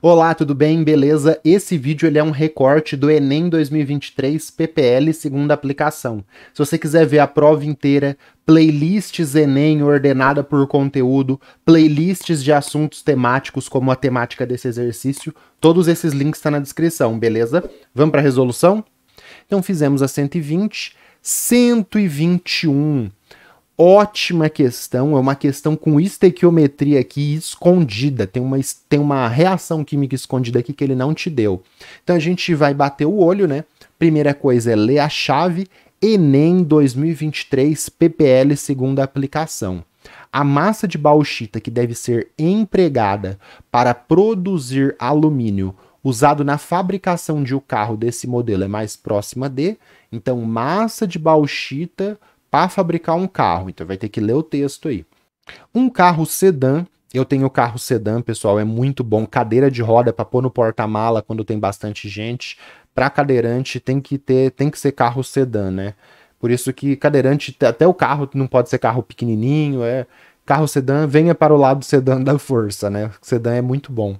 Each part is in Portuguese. Olá, tudo bem? Beleza? Esse vídeo ele é um recorte do Enem 2023 PPL segunda aplicação. Se você quiser ver a prova inteira, playlists Enem ordenada por conteúdo, playlists de assuntos temáticos como a temática desse exercício, todos esses links estão na descrição, beleza? Vamos para a resolução? Então fizemos a 120, 121. Ótima questão, é uma questão com estequiometria aqui escondida, tem uma reação química escondida aqui que ele não te deu. Então a gente vai bater o olho, né? Primeira coisa é ler a chave Enem 2023 PPL segunda aplicação. A massa de bauxita que deve ser empregada para produzir alumínio usado na fabricação de um carro desse modelo é mais próxima de, então massa de bauxita para fabricar um carro, então vai ter que ler o texto aí. Um carro sedã, eu tenho carro sedã, pessoal, é muito bom, cadeira de roda para pôr no porta-mala quando tem bastante gente, para cadeirante tem que ser carro sedã, né? Por isso que cadeirante, até o carro não pode ser carro pequenininho, é carro sedã, venha para o lado sedã da força, né? Sedã é muito bom.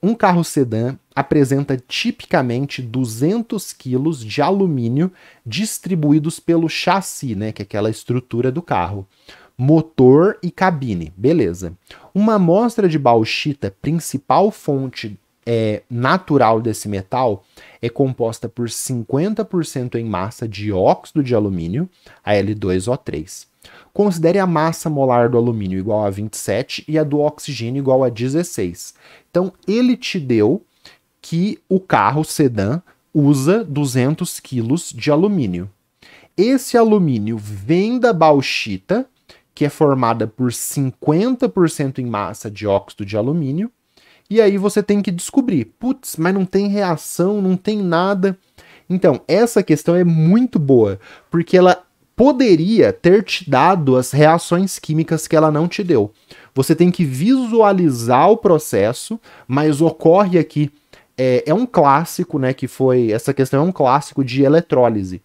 Um carro sedã apresenta tipicamente 200 kg de alumínio distribuídos pelo chassi, né, que é aquela estrutura do carro, motor e cabine, beleza. Uma amostra de bauxita, principal fonte natural desse metal, é composta por 50% em massa de óxido de alumínio, a Al2O3. Considere a massa molar do alumínio igual a 27 e a do oxigênio igual a 16. Então, ele te deu que o carro sedã usa 200 kg de alumínio. Esse alumínio vem da bauxita, que é formada por 50% em massa de óxido de alumínio, e aí você tem que descobrir, putz, mas não tem reação, não tem nada. Então, essa questão é muito boa, porque ela poderia ter te dado as reações químicas que ela não te deu. Você tem que visualizar o processo, mas ocorre aqui, é um clássico, né, que foi, essa questão é um clássico de eletrólise.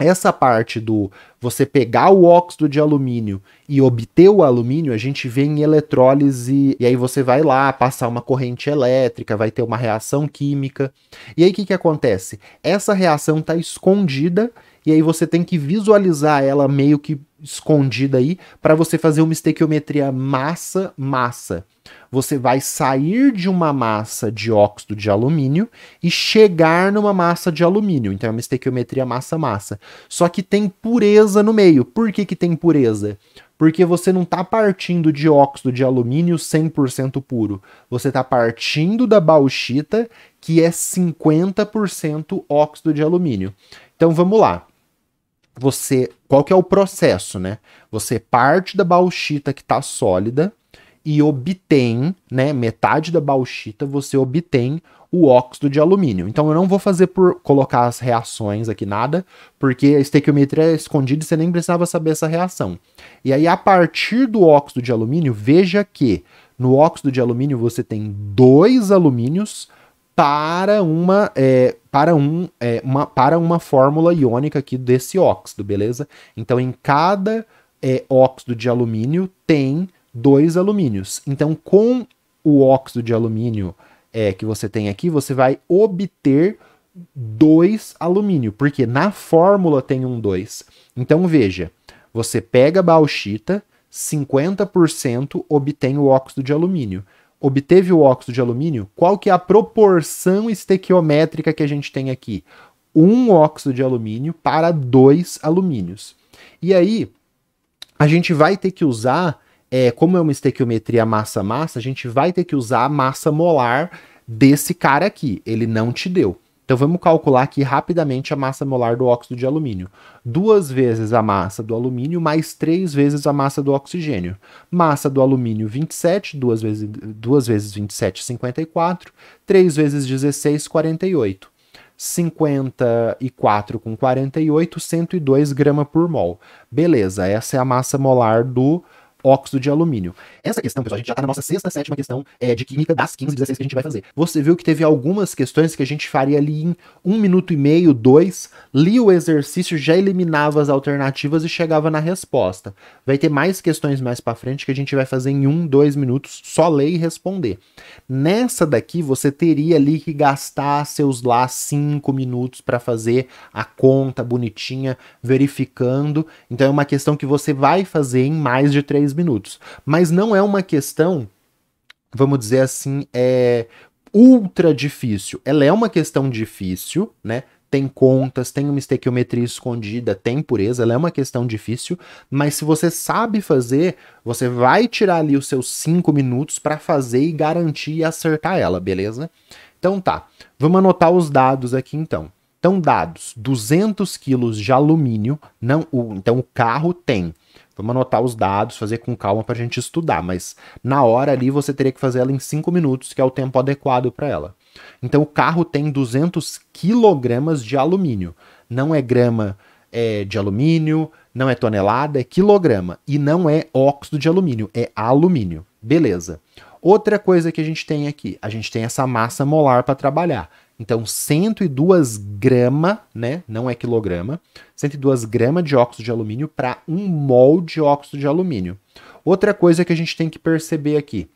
Essa parte do você pegar o óxido de alumínio e obter o alumínio, a gente vê em eletrólise, e aí você vai lá passar uma corrente elétrica, vai ter uma reação química. E aí o que acontece? Essa reação está escondida, e aí você tem que visualizar ela meio que escondida aí, para você fazer uma estequiometria massa-massa. Você vai sair de uma massa de óxido de alumínio e chegar numa massa de alumínio. Então é uma estequiometria massa-massa. Só que tem pureza no meio. Por que que tem pureza? Porque você não está partindo de óxido de alumínio 100% puro. Você está partindo da bauxita, que é 50% óxido de alumínio. Então vamos lá. Qual que é o processo, né? Você parte da bauxita que está sólida e obtém, né, metade da bauxita, você obtém o óxido de alumínio. Então eu não vou fazer por colocar as reações aqui, nada, porque a estequiometria é escondida e você nem precisava saber essa reação. E aí, a partir do óxido de alumínio, veja que no óxido de alumínio você tem dois alumínios para uma fórmula iônica aqui desse óxido, beleza? Então, em cada óxido de alumínio tem dois alumínios. Então, com o óxido de alumínio que você tem aqui, você vai obter dois alumínio, porque na fórmula tem um 2. Então, veja, você pega a bauxita, 50% obtém o óxido de alumínio. Obteve o óxido de alumínio, qual que é a proporção estequiométrica que a gente tem aqui? Um óxido de alumínio para dois alumínios. E aí, a gente vai ter que usar, como é uma estequiometria massa-massa, a gente vai ter que usar a massa molar desse cara aqui. Ele não te deu. Então, vamos calcular aqui rapidamente a massa molar do óxido de alumínio. 2 vezes a massa do alumínio, mais 3 vezes a massa do oxigênio. Massa do alumínio, 27, 2 vezes 27, 54. 3 vezes 16, 48. 54 com 48, 102 gramas por mol. Beleza, essa é a massa molar do óxido de alumínio. Essa questão, pessoal, a gente já está na nossa sexta, sétima questão de química das 15, 16 que a gente vai fazer. Você viu que teve algumas questões que a gente faria ali em 1 minuto e meio, 2, lia o exercício, já eliminava as alternativas e chegava na resposta. Vai ter mais questões mais para frente que a gente vai fazer em 1, 2 minutos, só ler e responder. Nessa daqui, você teria ali que gastar seus lá 5 minutos para fazer a conta bonitinha, verificando. Então é uma questão que você vai fazer em mais de 3 minutos. Mas não é uma questão, vamos dizer assim, ultra difícil. Ela é uma questão difícil, né? Tem contas, tem uma estequiometria escondida, tem pureza, ela é uma questão difícil, mas se você sabe fazer, você vai tirar ali os seus 5 minutos para fazer e garantir e acertar ela, beleza? Então tá, vamos anotar os dados aqui então. Então dados, 200 quilos de alumínio, então o carro tem... Vamos anotar os dados, fazer com calma para a gente estudar, mas na hora ali você teria que fazer ela em 5 minutos, que é o tempo adequado para ela. Então o carro tem 200 quilogramas de alumínio. Não é grama de alumínio, não é tonelada, é quilograma. E não é óxido de alumínio, é alumínio. Beleza. Outra coisa que a gente tem aqui, a gente tem essa massa molar para trabalhar. Então 102 gramas, né, não é quilograma, 102 gramas de óxido de alumínio para 1 mol de óxido de alumínio. Outra coisa que a gente tem que perceber aqui,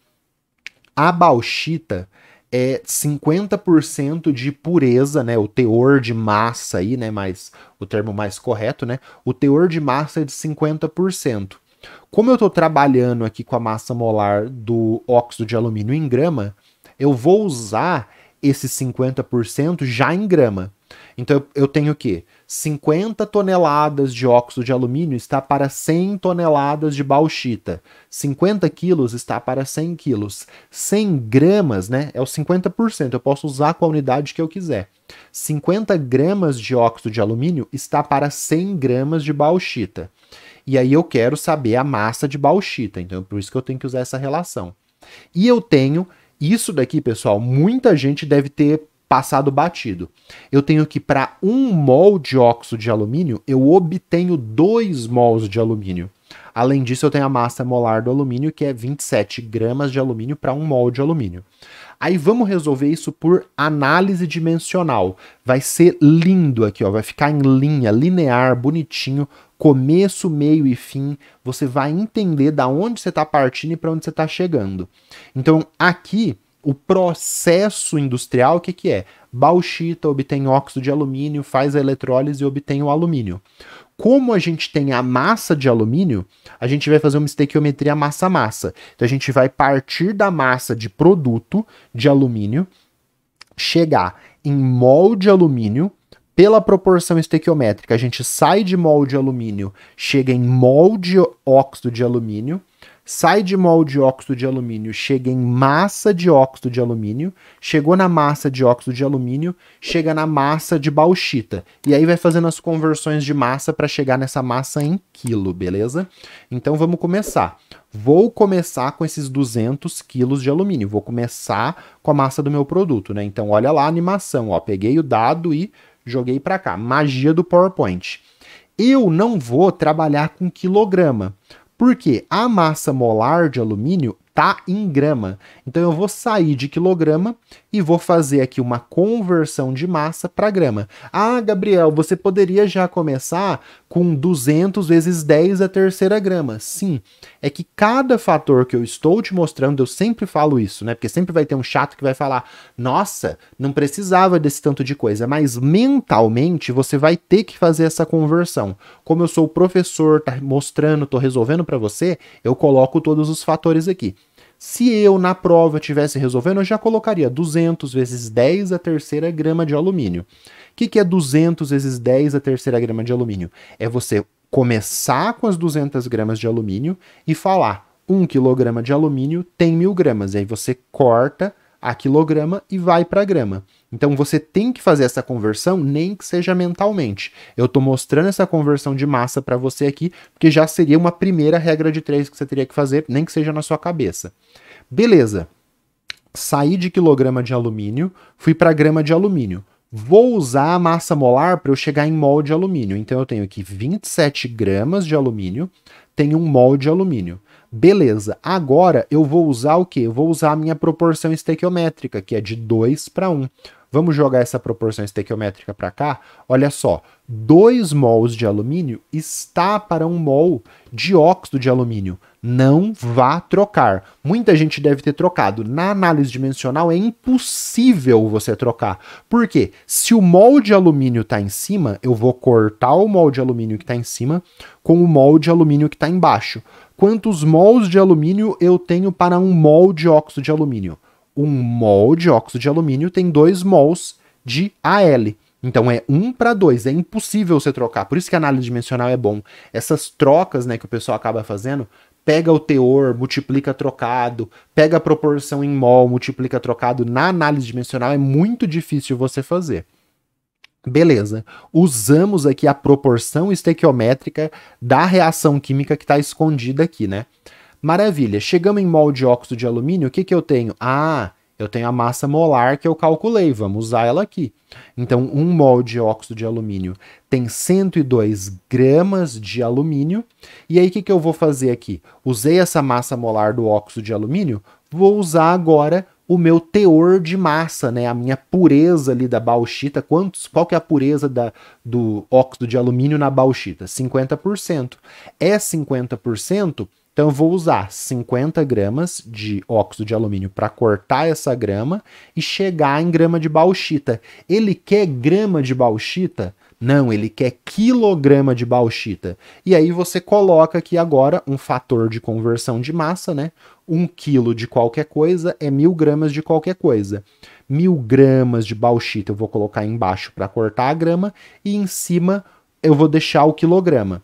a bauxita é 50% de pureza, né, o teor de massa aí, né, mas o termo mais correto, né, o teor de massa é de 50%. Como eu estou trabalhando aqui com a massa molar do óxido de alumínio em grama, eu vou usar esse 50% já em grama. Então eu tenho o quê? 50 toneladas de óxido de alumínio está para 100 toneladas de bauxita. 50 quilos está para 100 quilos. 100 gramas, né, é o 50%. Eu posso usar com a unidade que eu quiser. 50 gramas de óxido de alumínio está para 100 gramas de bauxita. E aí eu quero saber a massa de bauxita. Então por isso que eu tenho que usar essa relação. E eu tenho... Isso daqui, pessoal, muita gente deve ter passado batido. Eu tenho que para 1 mol de óxido de alumínio, eu obtenho 2 mols de alumínio. Além disso, eu tenho a massa molar do alumínio, que é 27 gramas de alumínio para 1 mol de alumínio. Aí vamos resolver isso por análise dimensional. Vai ser lindo aqui, ó, vai ficar em linha, linear, bonitinho, começo, meio e fim. Você vai entender da onde você está partindo e para onde você está chegando. Então aqui, o processo industrial, o que que é? Bauxita obtém óxido de alumínio, faz a eletrólise e obtém o alumínio. Como a gente tem a massa de alumínio, a gente vai fazer uma estequiometria massa-massa. Então a gente vai partir da massa de produto de alumínio, chegar em mol de alumínio. Pela proporção estequiométrica, a gente sai de mol de alumínio, chega em mol de óxido de alumínio, sai de mol de óxido de alumínio, chega em massa de óxido de alumínio, chegou na massa de óxido de alumínio, chega na massa de bauxita. E aí vai fazendo as conversões de massa para chegar nessa massa em quilo, beleza? Então vamos começar. Vou começar com esses 200 quilos de alumínio, vou começar com a massa do meu produto, né? Então olha lá a animação, ó, peguei o dado e... joguei para cá, magia do PowerPoint. Eu não vou trabalhar com quilograma, porque a massa molar de alumínio tá em grama. Então eu vou sair de quilograma e vou fazer aqui uma conversão de massa para grama. Ah, Gabriel, você poderia já começar com 200 vezes 10 a terceira grama. Sim, é que cada fator que eu estou te mostrando, eu sempre falo isso, né? Porque sempre vai ter um chato que vai falar, nossa, não precisava desse tanto de coisa. Mas mentalmente você vai ter que fazer essa conversão. Como eu sou o professor, tá mostrando, tô resolvendo para você, eu coloco todos os fatores aqui. Se eu, na prova, estivesse resolvendo, eu já colocaria 200 vezes 10 a terceira grama de alumínio. O que é 200 vezes 10 a terceira grama de alumínio? É você começar com as 200 gramas de alumínio e falar 1 quilograma de alumínio tem 1.000 gramas. E aí você corta a quilograma e vai para a grama. Então você tem que fazer essa conversão, nem que seja mentalmente. Eu estou mostrando essa conversão de massa para você aqui, porque já seria uma primeira regra de 3 que você teria que fazer, nem que seja na sua cabeça. Beleza, saí de quilograma de alumínio, fui para grama de alumínio. Vou usar a massa molar para eu chegar em mol de alumínio. Então eu tenho aqui 27 gramas de alumínio, tenho 1 mol de alumínio. Beleza, agora eu vou usar o quê? Eu vou usar a minha proporção estequiométrica, que é de 2 para 1. Vamos jogar essa proporção estequiométrica para cá? Olha só, 2 mols de alumínio está para 1 mol de óxido de alumínio. Não vá trocar. Muita gente deve ter trocado. Na análise dimensional é impossível você trocar. Por quê? Se o mol de alumínio está em cima, eu vou cortar o mol de alumínio que está em cima com o mol de alumínio que está embaixo. Quantos mols de alumínio eu tenho para 1 mol de óxido de alumínio? 1 mol de óxido de alumínio tem 2 mols de Al. Então é 1 para 2, é impossível você trocar. Por isso que a análise dimensional é bom. Essas trocas, né, que o pessoal acaba fazendo... Pega o teor, multiplica trocado, pega a proporção em mol, multiplica trocado. Na análise dimensional é muito difícil você fazer. Beleza, usamos aqui a proporção estequiométrica da reação química que está escondida aqui, né? Maravilha, chegamos em mol de óxido de alumínio, o que que eu tenho? Ah, eu tenho a massa molar que eu calculei, vamos usar ela aqui. Então, 1 mol de óxido de alumínio tem 102 gramas de alumínio. E aí, o que que eu vou fazer aqui? Usei essa massa molar do óxido de alumínio, vou usar agora o meu teor de massa, né? A minha pureza ali da bauxita. Qual que é a pureza do óxido de alumínio na bauxita? 50%. É 50%? Então, eu vou usar 50 gramas de óxido de alumínio para cortar essa grama e chegar em grama de bauxita. Ele quer grama de bauxita? Não, ele quer quilograma de bauxita. E aí você coloca aqui agora um fator de conversão de massa, né? 1 quilo de qualquer coisa é 1.000 gramas de qualquer coisa. 1.000 gramas de bauxita eu vou colocar embaixo para cortar a grama e em cima eu vou deixar o quilograma.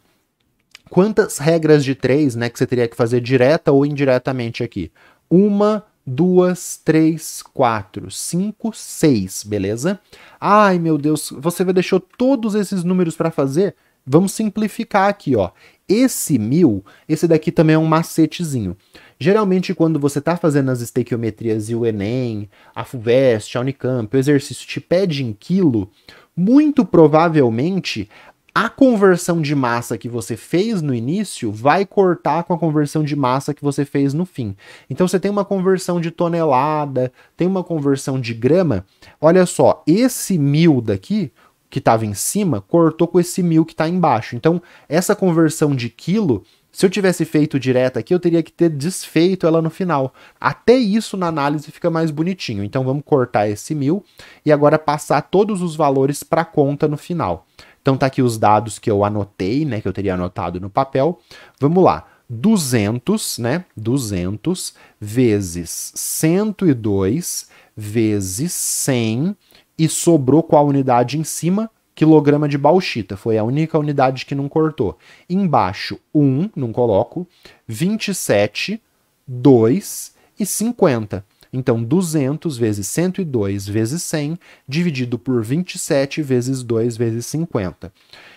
Quantas regras de 3, né, que você teria que fazer direta ou indiretamente aqui? 1, 2, 3, 4, 5, 6, beleza? Ai, meu Deus, você deixou todos esses números para fazer? Vamos simplificar aqui, ó. Esse 1.000, esse daqui também é um macetezinho. Geralmente, quando você está fazendo as estequiometrias e o Enem, a FUVEST, a Unicamp, o exercício te pede em quilo, muito provavelmente... A conversão de massa que você fez no início vai cortar com a conversão de massa que você fez no fim. Então você tem uma conversão de tonelada, tem uma conversão de grama. Olha só, esse 1.000 daqui, que estava em cima, cortou com esse 1.000 que está embaixo. Então essa conversão de quilo, se eu tivesse feito direto aqui, eu teria que ter desfeito ela no final. Até isso na análise fica mais bonitinho. Então vamos cortar esse 1.000 e agora passar todos os valores para a conta no final. Então tá aqui os dados que eu anotei, né, que eu teria anotado no papel. Vamos lá, 200, né, 200 vezes 102 vezes 100 e sobrou com a unidade em cima, quilograma de bauxita, foi a única unidade que não cortou. Embaixo, 1, não coloco, 27, 2 e 50. Então, 200 vezes 102 vezes 100, dividido por 27 vezes 2 vezes 50.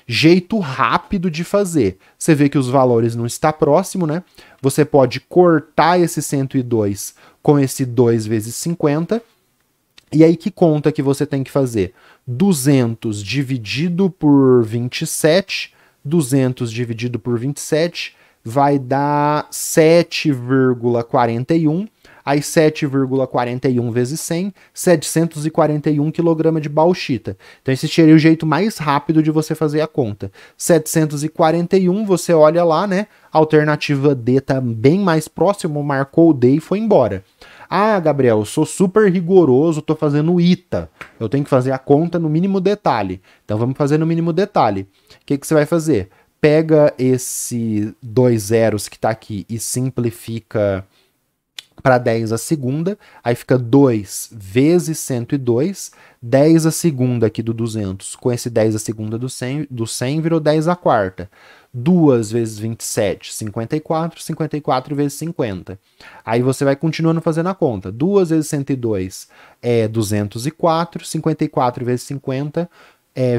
Jeito rápido de fazer. Você vê que os valores não estão próximos, né? Você pode cortar esse 102 com esse 2 vezes 50. E aí, que conta que você tem que fazer? 200 dividido por 27. 200 dividido por 27 vai dar 7,41. Aí 7,41 vezes 100, 741 kg de bauxita. Então esse seria o jeito mais rápido de você fazer a conta. 741, você olha lá, né? A alternativa D está bem mais próximo, marcou o D e foi embora. Ah, Gabriel, eu sou super rigoroso, estou fazendo ITA. Eu tenho que fazer a conta no mínimo detalhe. Então vamos fazer no mínimo detalhe. O que que você vai fazer? Pega esse 2 zeros que está aqui e simplifica... para 10 a segunda, aí fica 2 vezes 102, 10 a segunda aqui do 200, com esse 10 a segunda do 100 virou 10 a quarta. 2 vezes 27, 54, 54 vezes 50. Aí você vai continuando fazendo a conta. 2 vezes 102 é 204, 54 vezes 50 é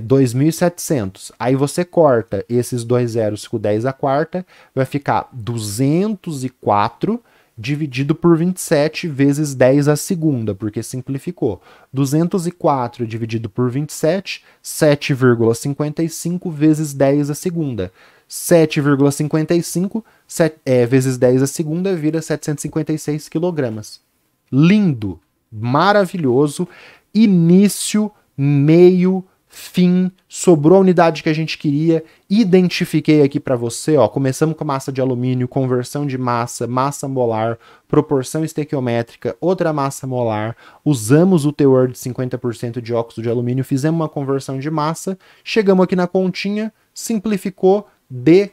2.700. Aí você corta esses 2 zeros com 10 a quarta, vai ficar 204, dividido por 27 vezes 10 a segunda, porque simplificou. 204 dividido por 27, 7,55 vezes 10 a segunda. 7,55 vezes 10 a segunda vira 756 quilogramas. Lindo, maravilhoso, início, meio, fim, sobrou a unidade que a gente queria, identifiquei aqui para você, ó, começamos com massa de alumínio, conversão de massa, massa molar, proporção estequiométrica, outra massa molar, usamos o teor de 50% de óxido de alumínio, fizemos uma conversão de massa, chegamos aqui na continha, simplificou,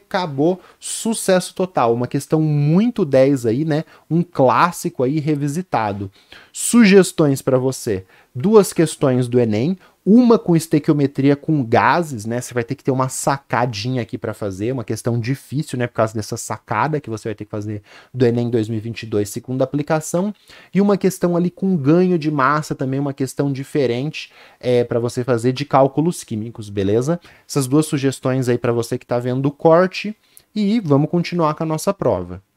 acabou, sucesso total. Uma questão muito 10 aí, né? Um clássico aí revisitado. Sugestões para você. Duas questões do Enem, uma com estequiometria com gases, né? Você vai ter que ter uma sacadinha aqui para fazer, uma questão difícil, né? Por causa dessa sacada que você vai ter que fazer do Enem 2022, segunda aplicação. E uma questão ali com ganho de massa também, uma questão diferente para você fazer de cálculos químicos, beleza? Essas duas sugestões aí para você que está vendo o corte. E vamos continuar com a nossa prova.